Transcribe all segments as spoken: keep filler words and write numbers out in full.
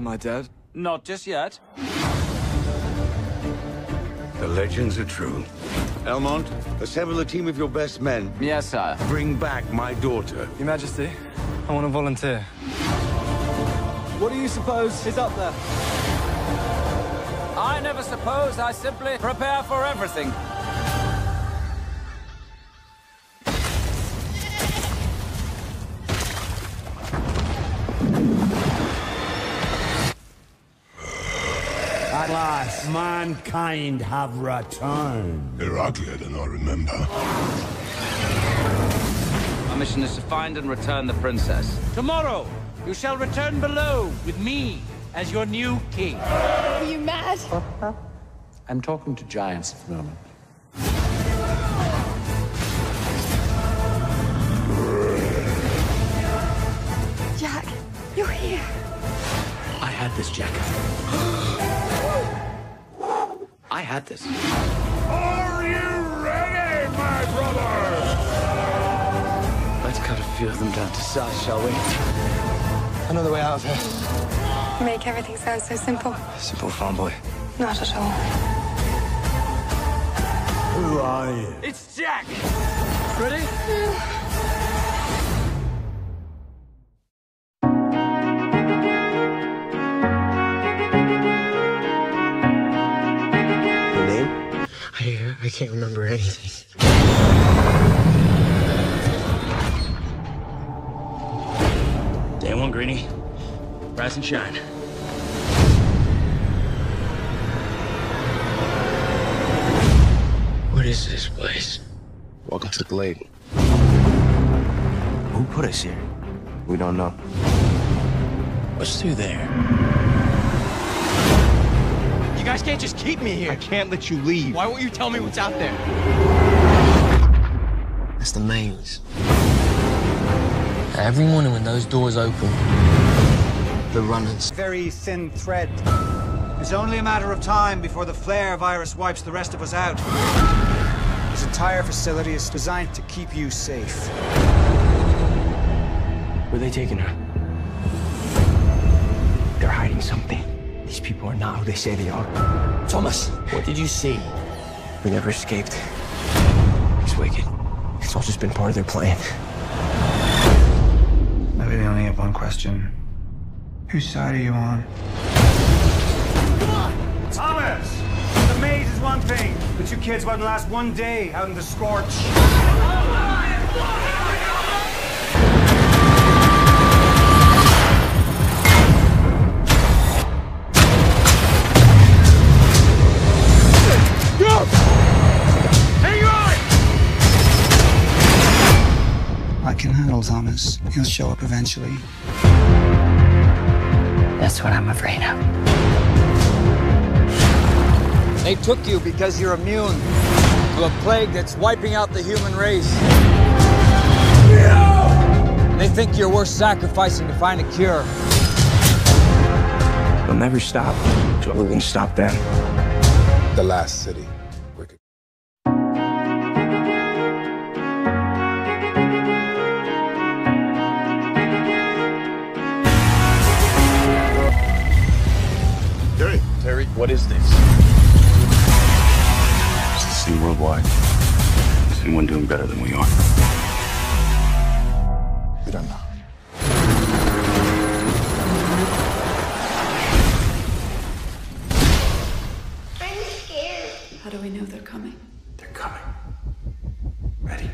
Am I dead? Not just yet. The legends are true. Elmont, assemble a team of your best men. Yes, sir. Bring back my daughter. Your Majesty, I want to volunteer. What do you suppose is up there? I never suppose. I simply prepare for everything. At last, mankind have returned. They're uglier than I remember. Our mission is to find and return the princess. Tomorrow, you shall return below with me as your new king. Are you mad? I'm talking to giants at the moment. Jack, you're here. I had this, Jack. I had this. Are you ready, my brother? Let's cut a few of them down to size, shall we? I know the way out of here. You make everything sound so simple. Simple farm boy. Not at all. Who are you? It's Jack! Ready? Yeah. I can't remember anything. Day one, Greenie. Rise and shine. What is this place? Welcome to the Glade. Who put us here? We don't know. What's through there? You guys can't just keep me here. I can't let you leave. Why won't you tell me what's out there? That's the maze. Every morning when those doors open, the runners. Very thin thread. It's only a matter of time before the flare virus wipes the rest of us out. This entire facility is designed to keep you safe. Where are they taking her? They're hiding something. These people are not who they say they are. Thomas, what did you see? We never escaped. He's wicked. It's all just been part of their plan. I really only have one question. Whose side are you on? Come on! Thomas! The maze is one thing, but you kids won't last one day out in the scorch. Oh, can handle Thomas. He'll show up eventually. That's what I'm afraid of. They took you because you're immune to a plague that's wiping out the human race. No! They think you're worth sacrificing to find a cure. They'll never stop until we can stop them. The last city. Terry, what is this? It's the scene worldwide. Is anyone doing better than we are? We don't know. I'm scared. How do we know they're coming? They're coming. Ready?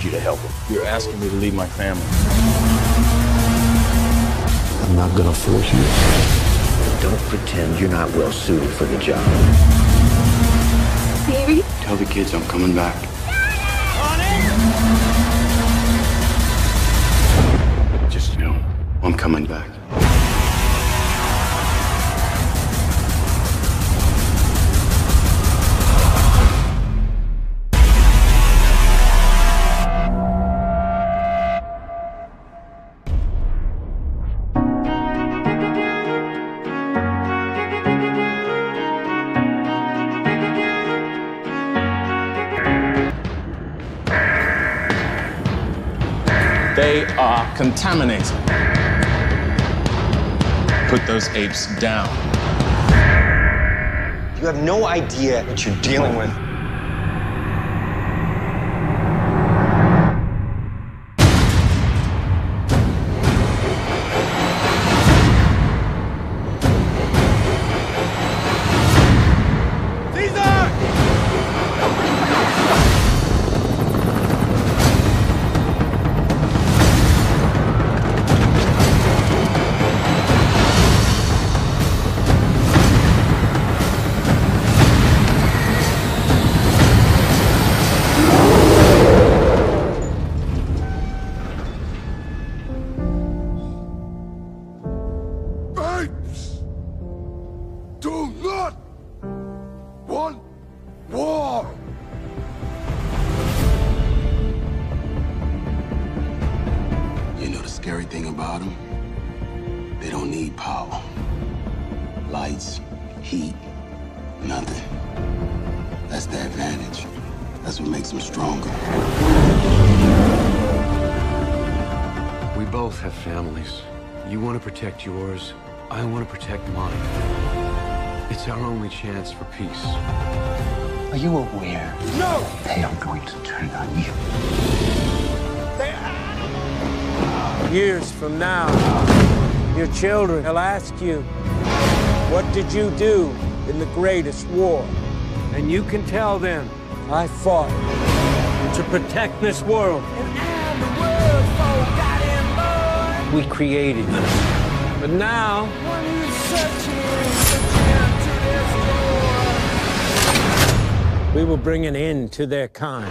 You to help him. You're asking me to leave my family. I'm not gonna force you. Don't pretend you're not well suited for the job. Baby? Tell the kids I'm coming back. Daddy! Just you know, I'm coming back. They are contaminated. Put those apes down. You have no idea what you're dealing with. Do not want war. You know the scary thing about them? They don't need power. Lights, heat, nothing. That's their advantage. That's what makes them stronger. We both have families. You want to protect yours. I want to protect mine. It's our only chance for peace. Are you aware? No! They are going to turn on you. They are! Years from now, your children will ask you, what did you do in the greatest war? And you can tell them, I fought to protect this world. And I'm the world's most goddamn boy. We created this. But now, what are you searching for? We will bring an end to their kind.